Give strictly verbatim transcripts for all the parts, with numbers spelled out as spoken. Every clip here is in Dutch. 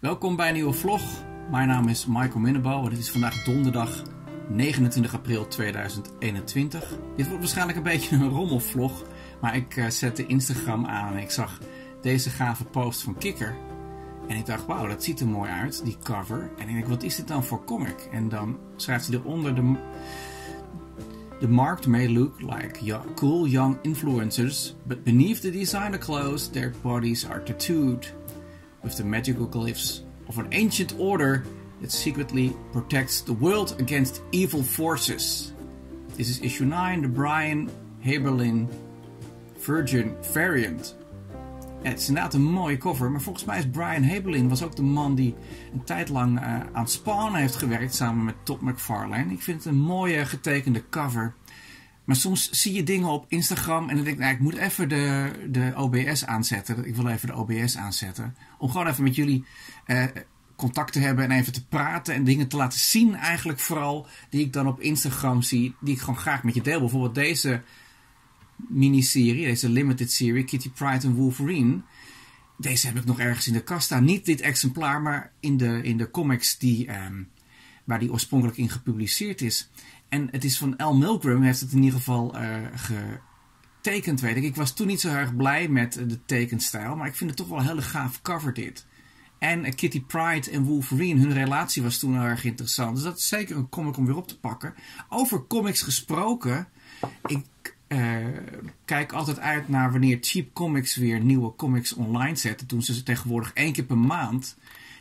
Welkom bij een nieuwe vlog. Mijn naam is Michael Minneboo en het is vandaag donderdag negenentwintig april tweeduizend eenentwintig. Dit wordt waarschijnlijk een beetje een rommelvlog, maar ik uh, zette Instagram aan en ik zag deze gave post van Kikker. En ik dacht, wauw, dat ziet er mooi uit, die cover. En ik dacht, wat is dit dan voor comic? En dan schrijft hij eronder de... The marked may look like yo cool young influencers, but beneath the designer clothes their bodies are tattooed with the magical glyphs of an ancient order that secretly protects the world against evil forces. This is issue nine, the Brian Haberlin Virgin variant. Ja, het is inderdaad een mooie cover, maar volgens mij is Brian Haberlin was ook de man die een tijd lang uh, aan Spawn heeft gewerkt samen met Todd McFarlane. Ik vind het een mooie getekende cover. Maar soms zie je dingen op Instagram en dan denk ik, nou, ik moet even de, de O B S aanzetten. Ik wil even de O B S aanzetten. Om gewoon even met jullie uh, contact te hebben en even te praten en dingen te laten zien eigenlijk vooral. Die ik dan op Instagram zie, die ik gewoon graag met je deel. Bijvoorbeeld deze miniserie, deze limited serie, Kitty Pryde en Wolverine. Deze heb ik nog ergens in de kast staan. Niet dit exemplaar, maar in de, in de comics die, um, waar die oorspronkelijk in gepubliceerd is. En het is van Al Milgram, heeft het in ieder geval uh, getekend, weet ik. Ik was toen niet zo erg blij met de tekenstijl, maar ik vind het toch wel een hele gaaf cover dit. En uh, Kitty Pryde en Wolverine, hun relatie was toen heel erg interessant. Dus dat is zeker een comic om weer op te pakken. Over comics gesproken, ik... Uh, kijk altijd uit naar wanneer Cheap Comics weer nieuwe comics online zetten. Toen ze ze tegenwoordig één keer per maand.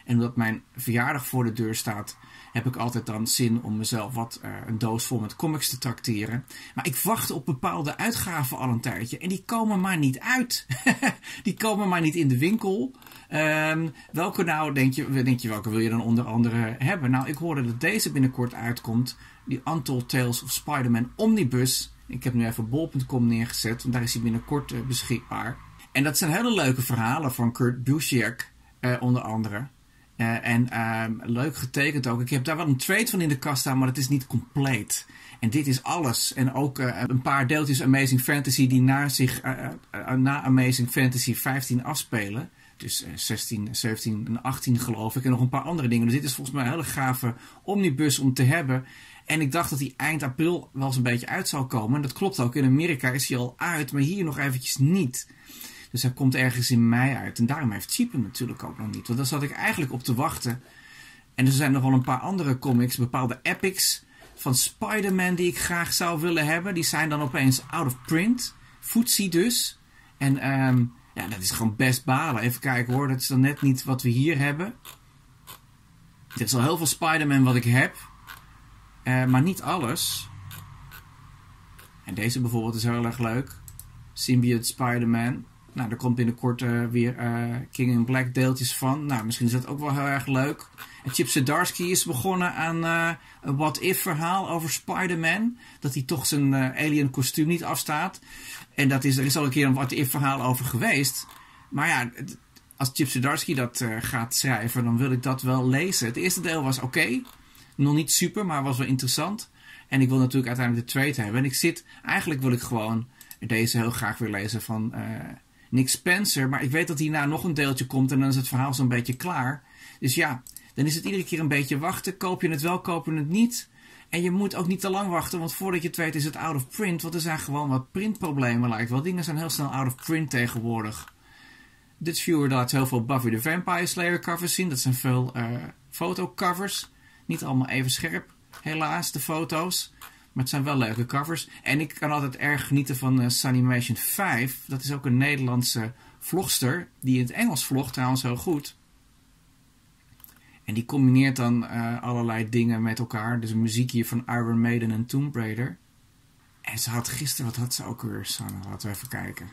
En omdat mijn verjaardag voor de deur staat, heb ik altijd dan zin om mezelf wat uh, een doos vol met comics te trakteren. Maar ik wacht op bepaalde uitgaven al een tijdje. En die komen maar niet uit. Die komen maar niet in de winkel. Um, welke nou, denk je, denk je, welke wil je dan onder andere hebben? Nou, ik hoorde dat deze binnenkort uitkomt. Die Untold Tales of Spider-Man Omnibus. Ik heb nu even bol punt com neergezet, want daar is hij binnenkort uh, beschikbaar. En dat zijn hele leuke verhalen van Kurt Busiek, uh, onder andere. Uh, en uh, leuk getekend ook. Ik heb daar wel een trade van in de kast staan, maar dat is niet compleet. En dit is alles. En ook uh, een paar deeltjes Amazing Fantasy die na, zich, uh, uh, na Amazing Fantasy vijftien afspelen. Dus uh, zestien, zeventien en achttien geloof ik. En nog een paar andere dingen. Dus dit is volgens mij een hele gave omnibus om te hebben. En ik dacht dat hij eind april wel eens een beetje uit zou komen. En dat klopt ook. In Amerika is hij al uit, maar hier nog eventjes niet. Dus hij komt ergens in mei uit. En daarom heeft Cheap hem natuurlijk ook nog niet. Want daar zat ik eigenlijk op te wachten. En er zijn nog wel een paar andere comics, bepaalde epics van Spider-Man die ik graag zou willen hebben. Die zijn dan opeens out of print. Footsie dus. En um, ja, dat is gewoon best balen. Even kijken hoor, dat is dan net niet wat we hier hebben. Er is al heel veel Spider-Man wat ik heb. Uh, maar niet alles. En deze bijvoorbeeld is heel erg leuk. Symbiote Spider-Man. Nou, daar komt binnenkort uh, weer uh, King in Black deeltjes van. Nou, misschien is dat ook wel heel erg leuk. En Chip Zdarsky is begonnen aan uh, een what-if verhaal over Spider-Man. Dat hij toch zijn uh, alien kostuum niet afstaat. En dat is, er is al een keer een what-if verhaal over geweest. Maar ja, als Chip Zdarsky dat uh, gaat schrijven, dan wil ik dat wel lezen. Het eerste deel was oké. Okay. Nog niet super, maar was wel interessant. En ik wil natuurlijk uiteindelijk de trade hebben. En ik zit, eigenlijk wil ik gewoon deze heel graag weer lezen van uh, Nick Spencer. Maar ik weet dat hierna nog een deeltje komt en dan is het verhaal zo'n beetje klaar. Dus ja, dan is het iedere keer een beetje wachten. Koop je het wel, koop je het niet. En je moet ook niet te lang wachten, want voordat je het weet is het out of print. Want er zijn gewoon wat printproblemen lijkt wel. Dingen zijn heel snel out of print tegenwoordig. Dit viewer laat heel veel Buffy the Vampire Slayer covers zien. Dat zijn veel uh, fotocovers. Niet allemaal even scherp, helaas, de foto's. Maar het zijn wel leuke covers. En ik kan altijd erg genieten van uh, Sunimation vijf. Dat is ook een Nederlandse vlogster. Die in het Engels vlogt trouwens heel goed. En die combineert dan uh, allerlei dingen met elkaar. Dus muziek hier van Iron Maiden en Tomb Raider. En ze had gisteren, wat had ze ook weer, Sanne? Laten we even kijken.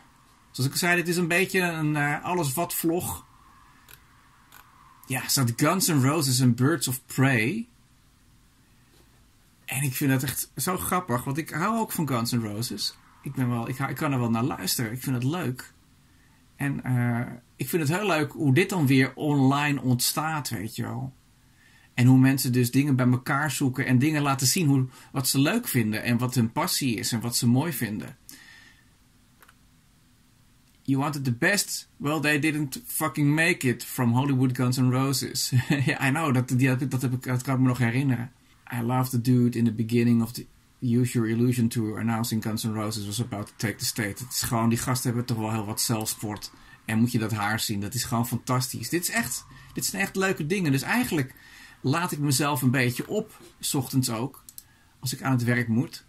Zoals ik zei, dit is een beetje een uh, alles wat vlog. Ja, staat Guns N' Roses en Birds of Prey. En ik vind dat echt zo grappig, want ik hou ook van Guns N' Roses. Ik, ben wel, ik, hou, ik kan er wel naar luisteren, ik vind het leuk. En uh, ik vind het heel leuk hoe dit dan weer online ontstaat, weet je wel. En hoe mensen dus dingen bij elkaar zoeken en dingen laten zien hoe, wat ze leuk vinden. En wat hun passie is en wat ze mooi vinden. you wanted the best, well, they didn't fucking make it from Hollywood Guns N' Roses. Yeah, I know, dat, die, dat, heb ik, dat kan ik me nog herinneren. I love the dude in the beginning of the Use Your Illusion Tour announcing Guns N' Roses was about to take the stage. Het is gewoon, die gasten hebben toch wel heel wat zelfsport. En moet je dat haar zien, dat is gewoon fantastisch. Dit is echt, dit zijn echt leuke dingen. Dus eigenlijk laat ik mezelf een beetje op, 's ochtends ook, als ik aan het werk moet.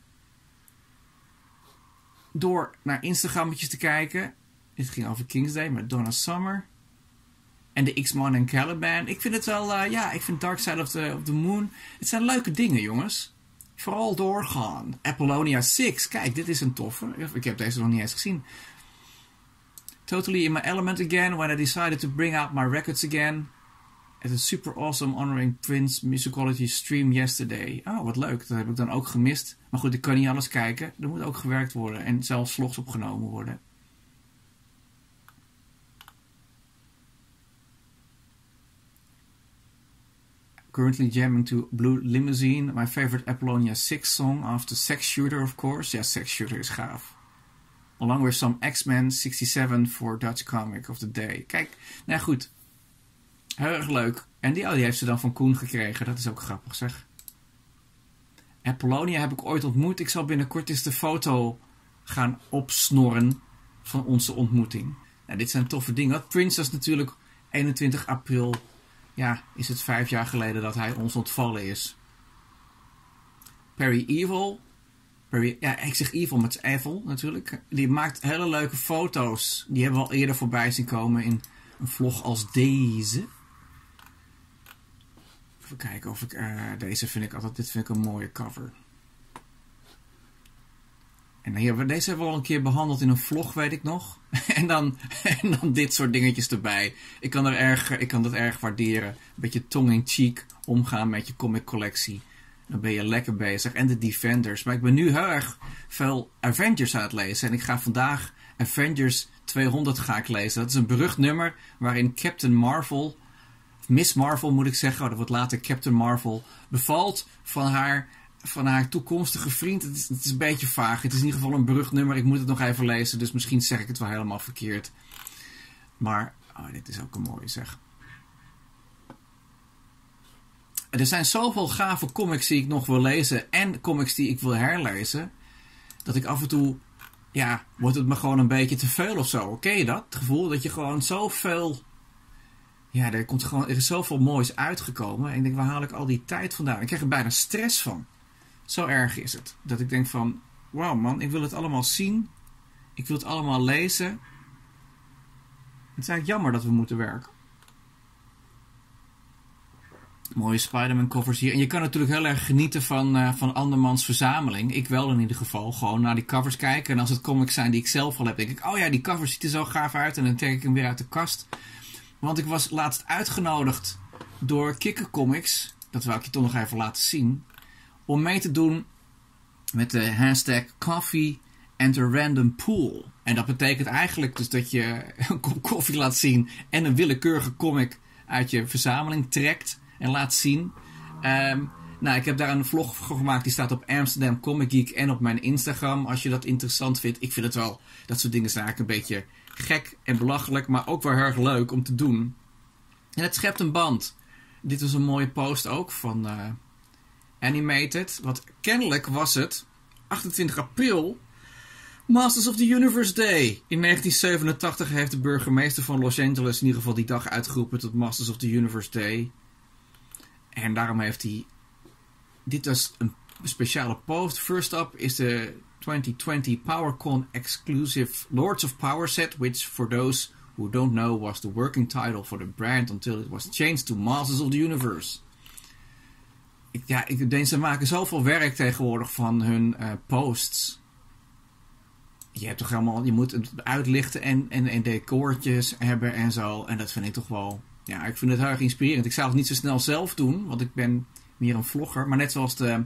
Door naar Instagrammetjes te kijken. Dit ging over King's Day met Donna Summer. En de X-Men en Caliban. Ik vind het wel, uh, ja, ik vind Dark Side of the, of the Moon. Het zijn leuke dingen, jongens. Vooral doorgaan. Apollonia zes. Kijk, dit is een toffe. Ik heb deze nog niet eens gezien. Totally in my element again when I decided to bring out my records again. At a super awesome honoring Prince musicology stream yesterday. Oh, wat leuk. Dat heb ik dan ook gemist. Maar goed, ik kan niet alles kijken. Er moet ook gewerkt worden en zelfs vlogs opgenomen worden. Currently jamming to Blue Limousine. My favorite Apollonia six song after Sex Shooter, of course. Ja, Sex Shooter is gaaf. Along with some X-Men zesenzestig for Dutch Comic of the Day. Kijk, nou goed. Heel erg leuk. En die, oh, die heeft ze dan van Koen gekregen. Dat is ook grappig, zeg. Apollonia heb ik ooit ontmoet. Ik zal binnenkort eens de foto gaan opsnorren van onze ontmoeting. Nou, dit zijn toffe dingen. Dat Prince is natuurlijk eenentwintig april. Ja, is het vijf jaar geleden dat hij ons ontvallen is. Perry Evil. Perry, ja, ik zeg Evil, maar het is Evil natuurlijk. Die maakt hele leuke foto's. Die hebben we al eerder voorbij zien komen in een vlog als deze. Even kijken of ik... Uh, deze vind ik altijd... Dit vind ik een mooie cover. En hier, deze hebben we al een keer behandeld in een vlog, weet ik nog. en, dan, en dan dit soort dingetjes erbij. Ik kan, er erg, ik kan dat erg waarderen. Een beetje tongue-in-cheek omgaan met je comic collectie. Dan ben je lekker bezig. En de Defenders. Maar ik ben nu heel erg veel Avengers aan het lezen. En ik ga vandaag Avengers tweehonderd ga ik lezen. Dat is een berucht nummer waarin Captain Marvel... Miss Marvel moet ik zeggen. Oh, dat wordt later Captain Marvel bevalt van haar, van haar toekomstige vriend. Het is, het is een beetje vaag. Het is in ieder geval een berucht nummer. Ik moet het nog even lezen. Dus misschien zeg ik het wel helemaal verkeerd. Maar oh, dit is ook een mooie zeg. Er zijn zoveel gave comics die ik nog wil lezen. En comics die ik wil herlezen. Dat ik af en toe... Ja, wordt het me gewoon een beetje te veel of zo. Ken je dat? Het gevoel dat je gewoon zoveel... Ja, er, komt gewoon, er is zoveel moois uitgekomen. En ik denk, waar haal ik al die tijd vandaan? Ik krijg er bijna stress van. Zo erg is het. Dat ik denk van, wauw man, ik wil het allemaal zien. Ik wil het allemaal lezen. Het is eigenlijk jammer dat we moeten werken. Mooie Spider-Man covers hier. En je kan natuurlijk heel erg genieten van, uh, van andermans verzameling. Ik wel in ieder geval. Gewoon naar die covers kijken. En als het comics zijn die ik zelf al heb, denk ik... Oh ja, die cover ziet er zo gaaf uit. En dan trek ik hem weer uit de kast. Want ik was laatst uitgenodigd door Kikker Comics. Dat wil ik je toch nog even laten zien. Om mee te doen met de hashtag Coffee and a Random Pool. En dat betekent eigenlijk dus dat je een kop koffie laat zien. En een willekeurige comic uit je verzameling trekt. En laat zien. Um, nou, ik heb daar een vlog voor gemaakt. Die staat op Amsterdam Comic Geek en op mijn Instagram. Als je dat interessant vindt. Ik vind het wel. Dat soort dingen zijn eigenlijk een beetje gek en belachelijk. Maar ook wel heel erg leuk om te doen. En het schept een band. Dit was een mooie post ook van uh, Animated. Want kennelijk was het achtentwintig april. Masters of the Universe Day. In negentien zevenentachtig heeft de burgemeester van Los Angeles in ieder geval die dag uitgeroepen tot Masters of the Universe Day. En daarom heeft hij... Dit was een speciale post. First up is de twintig twintig PowerCon exclusive Lords of Power set. Which for those who don't know was the working title for the brand. Until it was changed to Masters of the Universe. Ik, ja, ik denk ze maken zoveel werk tegenwoordig van hun uh, posts. Je hebt toch helemaal... Je moet het uitlichten en, en, en decoortjes hebben en zo. En dat vind ik toch wel... Ja, ik vind het heel erg inspirerend. Ik zou het niet zo snel zelf doen, want ik ben meer een vlogger. Maar net zoals de,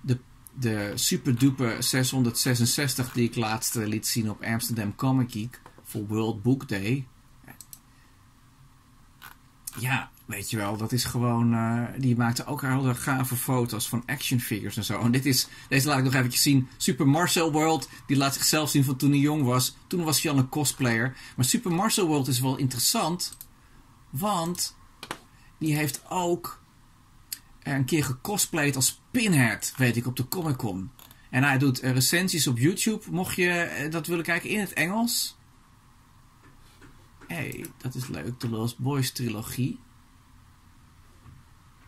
de, de superdupe zeshonderdzesenzestig die ik laatst liet zien op Amsterdam Comic Geek voor World Book Day. Ja, Weet je wel, dat is gewoon... Uh, die maakte ook hele gave foto's van action figures en zo. En dit is, deze laat ik nog eventjes zien. Super Marcel World, die laat zichzelf zien van toen hij jong was. Toen was hij al een cosplayer. Maar Super Marcel World is wel interessant. Want die heeft ook een keer gecosplayed als Pinhead, weet ik, op de Comic-Con. En hij doet recensies op YouTube. Mocht je dat willen kijken in het Engels. Hé, hey, dat is leuk. De Lost Boys trilogie.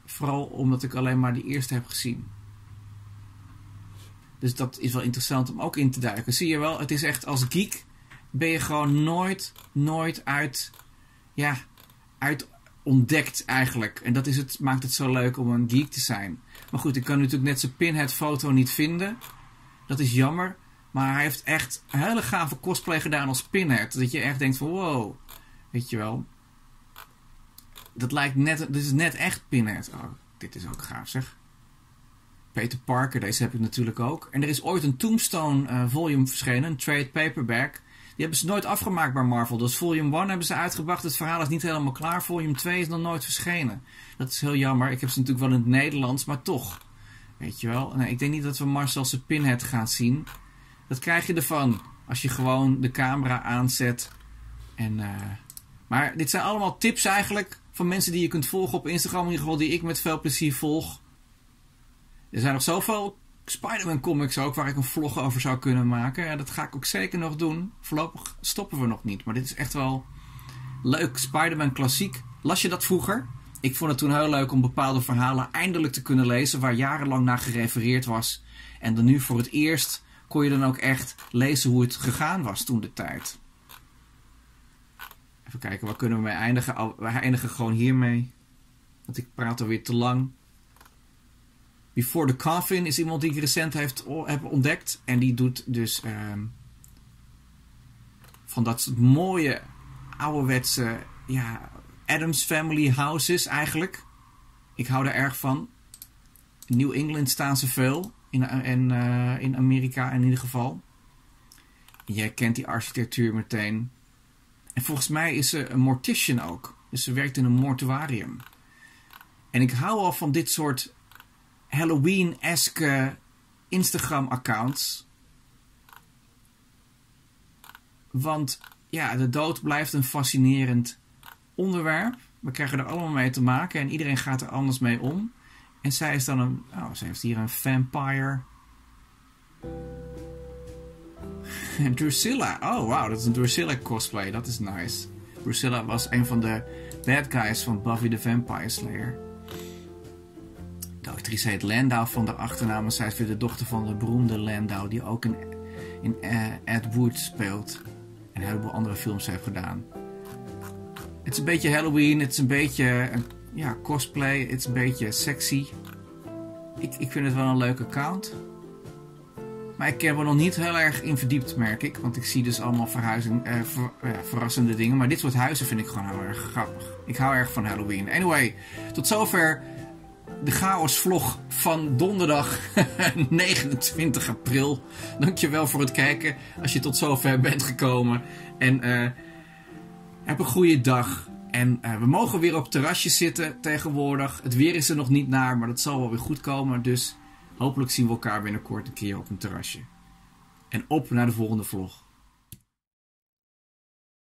Vooral omdat ik alleen maar de eerste heb gezien. Dus dat is wel interessant om ook in te duiken. Zie je wel, het is echt als geek ben je gewoon nooit, nooit uit, ja, uit ontdekt eigenlijk. En dat is het, maakt het zo leuk om een geek te zijn. Maar goed, ik kan natuurlijk net zijn Pinhead foto niet vinden. Dat is jammer. Maar hij heeft echt een hele gave cosplay gedaan als Pinhead. Dat je echt denkt van wow, weet je wel. Dat lijkt net, dit is net echt Pinhead. Oh, dit is ook gaaf zeg. Peter Parker, deze heb ik natuurlijk ook. En er is ooit een Tombstone uh, volume verschenen, een trade paperback. Die hebben ze nooit afgemaakt bij Marvel. Dus volume één hebben ze uitgebracht, het verhaal is niet helemaal klaar. Volume twee is nog nooit verschenen. Dat is heel jammer, ik heb ze natuurlijk wel in het Nederlands, maar toch. Weet je wel, nee, ik denk niet dat we Marcel's Pinhead gaan zien. Dat krijg je ervan, als je gewoon de camera aanzet. En, uh... maar dit zijn allemaal tips eigenlijk... van mensen die je kunt volgen op Instagram, in ieder geval die ik met veel plezier volg. Er zijn nog zoveel Spider-Man comics ook, waar ik een vlog over zou kunnen maken. Ja, dat ga ik ook zeker nog doen. Voorlopig stoppen we nog niet, maar dit is echt wel leuk. Spider-Man klassiek. Las je dat vroeger? Ik vond het toen heel leuk om bepaalde verhalen eindelijk te kunnen lezen, waar jarenlang naar gerefereerd was. En dan nu voor het eerst kon je dan ook echt lezen hoe het gegaan was toen de tijd. Even kijken, waar kunnen we mee eindigen? We eindigen gewoon hiermee. Want ik praat alweer te lang. Before the Coffin is iemand die ik recent heeft, heb ontdekt. En die doet dus um, van dat soort mooie ouderwetse ja, Addams Family houses eigenlijk. Ik hou daar erg van. In New England staan ze veel. In, in, uh, in Amerika in ieder geval. Jij kent die architectuur meteen. En volgens mij is ze een mortician ook. Dus ze werkt in een mortuarium. En ik hou al van dit soort Halloween-esque Instagram-accounts. Want ja, de dood blijft een fascinerend onderwerp. We krijgen er allemaal mee te maken en iedereen gaat er anders mee om. En zij is dan een... Oh, ze heeft hier een vampire... Drusilla. Oh, wauw. Dat is een Drusilla cosplay. Dat is nice. Drusilla was een van de bad guys van Buffy the Vampire Slayer. De actrice heet Landau van de achternaam. En zij is weer de dochter van de beroemde Landau. Die ook in, in uh, Ed Wood speelt. En een heleboel andere films heeft gedaan. Het is een beetje Halloween. Het is een beetje uh, ja, cosplay. Het is een beetje sexy. Ik, ik vind het wel een leuk account. Maar ik heb er nog niet heel erg in verdiept, merk ik. Want ik zie dus allemaal verhuizing, eh, ver, ja, verrassende dingen. Maar dit soort huizen vind ik gewoon heel erg grappig. Ik hou erg van Halloween. Anyway, tot zover de chaos vlog van donderdag negenentwintig april. Dankjewel voor het kijken als je tot zover bent gekomen. En eh, heb een goede dag. En uh, we mogen weer op terrasjes zitten tegenwoordig. Het weer is er nog niet naar, maar dat zal wel weer goed komen. Dus... hopelijk zien we elkaar binnenkort een keer op een terrasje. En op naar de volgende vlog.